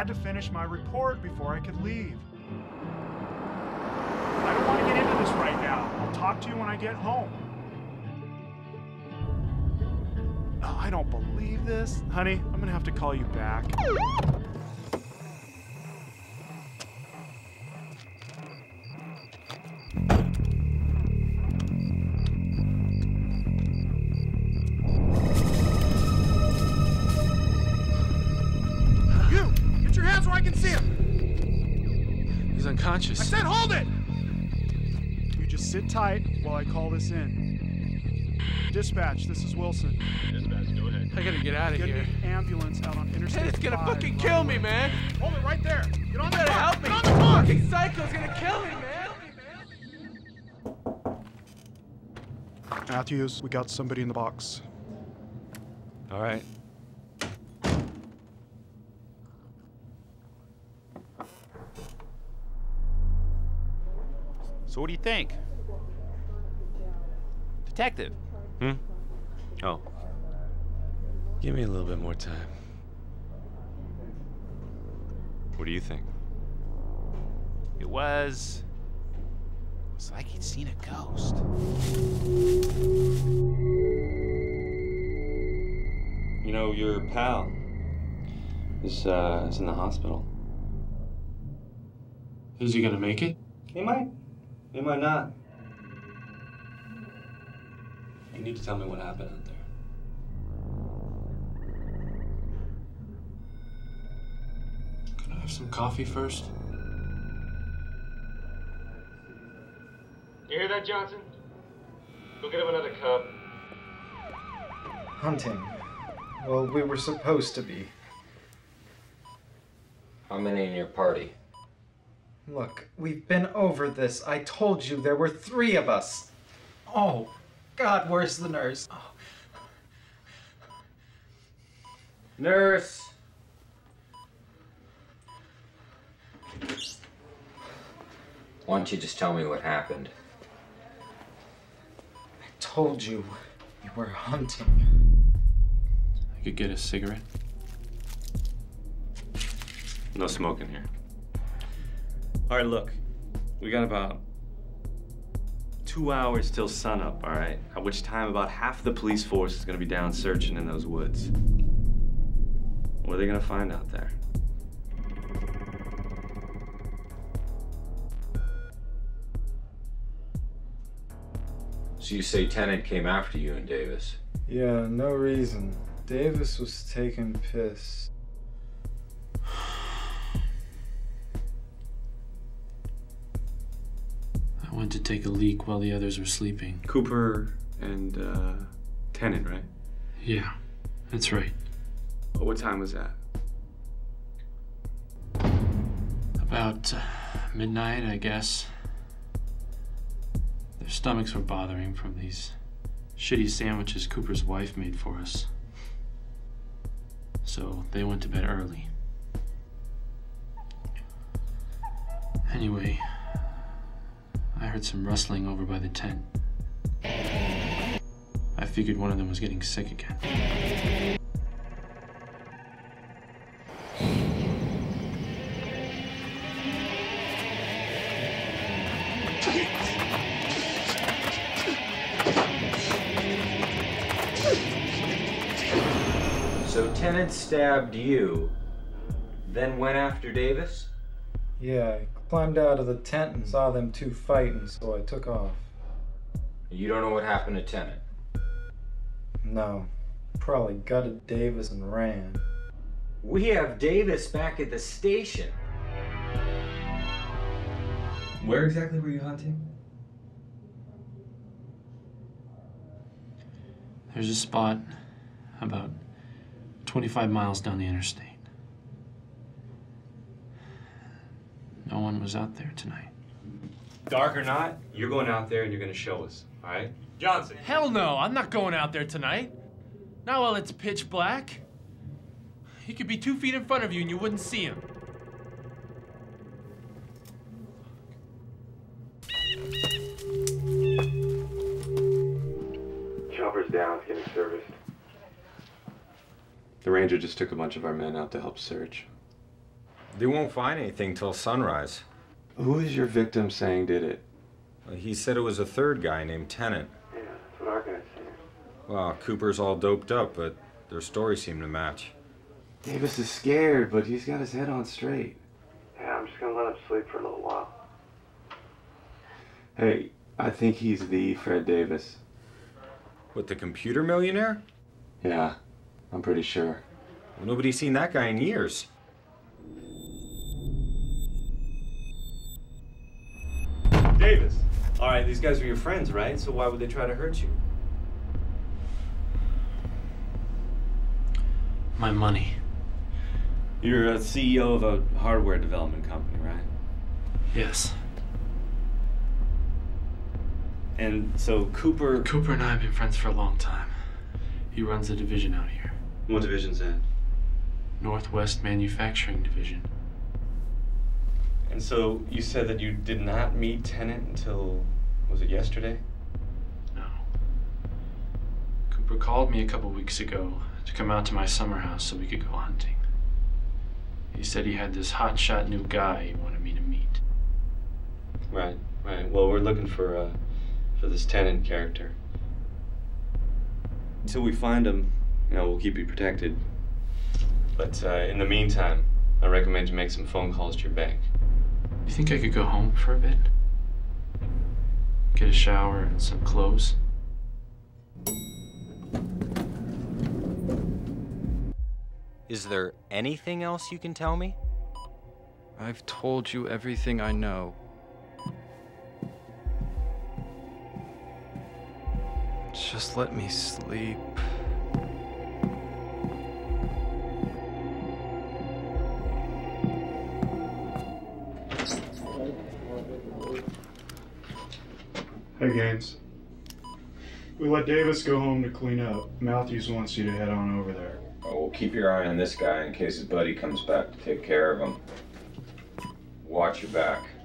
had to finish my report before I could leave. I don't want to get into this right now. I'll talk to you when I get home. Oh, I don't believe this. Honey, I'm gonna have to call you back. Conscious. I said hold it! You just sit tight while I call this in. Dispatch, this is Wilson. Dispatch, go ahead. I gotta get out of here. An ambulance out on Interstate 5. It's gonna fucking kill me, man. Hold it right there. Get on the car. Help me. Get on the car. Fucking psycho's gonna kill me, man. Matthews, we got somebody in the box. All right. So what do you think? Detective. Hmm? Oh. Give me a little bit more time. What do you think? It's like he'd seen a ghost. You know, your pal is in the hospital. Is he gonna make it? He might. They might not. You need to tell me what happened out there. Can I have some coffee first? You hear that, Johnson? Go get him another cup. Hunting. Well, we were supposed to be. How many in your party? Look, we've been over this. I told you there were 3 of us. Oh, God, where's the nurse? Oh. Nurse! Why don't you just tell me what happened? I told you we were hunting. I could get a cigarette. No smoking here. All right, look, we got about 2 hours till sunup, all right? At which time about half the police force is gonna be down searching in those woods. What are they gonna find out there? So you say Tennant came after you and Davis? Yeah, no reason. Davis was taking piss. I went to take a leak while the others were sleeping. Cooper and Tennant, right? Yeah, that's right. Oh, what time was that? About midnight, I guess. Their stomachs were bothering from these shitty sandwiches Cooper's wife made for us. So they went to bed early. Anyway, I heard some rustling over by the tent. I figured one of them was getting sick again. So Tennant stabbed you, then went after Davis? Yeah, I climbed out of the tent and saw them 2 fighting, so I took off. You don't know what happened to Tennant? No. Probably gutted Davis and ran. We have Davis back at the station. Where exactly were you hunting? There's a spot about 25 miles down the interstate. No one was out there tonight. Dark or not, you're going out there and you're going to show us, all right? Johnson. Hell no, I'm not going out there tonight. Not while it's pitch black. He could be 2 feet in front of you and you wouldn't see him. Chopper's down, it's getting serviced. The ranger just took a bunch of our men out to help search. They won't find anything till sunrise. Who is your victim saying did it? He said it was a third guy named Tennant. Yeah, that's what our guy said. Well, Cooper's all doped up, but their stories seem to match. Davis is scared, but he's got his head on straight. Yeah, I'm just gonna let him sleep for a little while. Hey, I think he's the Fred Davis. What, the computer millionaire? Yeah, I'm pretty sure. Well, nobody's seen that guy in years. Davis! All right, these guys are your friends, right? So why would they try to hurt you? My money. You're a CEO of a hardware development company, right? Yes. And so Cooper... Cooper and I have been friends for a long time. He runs a division out here. What division's that? Northwest Manufacturing Division. And so you said that you did not meet Tennant until, was it yesterday? No. Cooper called me a couple weeks ago to come out to my summer house so we could go hunting. He said he had this hotshot new guy he wanted me to meet. Right, right. Well, we're looking for this Tennant character. Until we find him, you know, we'll keep you protected. But in the meantime, I recommend you make some phone calls to your bank. You think I could go home for a bit? Get a shower and some clothes? Is there anything else you can tell me? I've told you everything I know. Just let me sleep. Hey, Gaines. We let Davis go home to clean up. Matthews wants you to head on over there. Oh, well, keep your eye on this guy in case his buddy comes back to take care of him. Watch your back.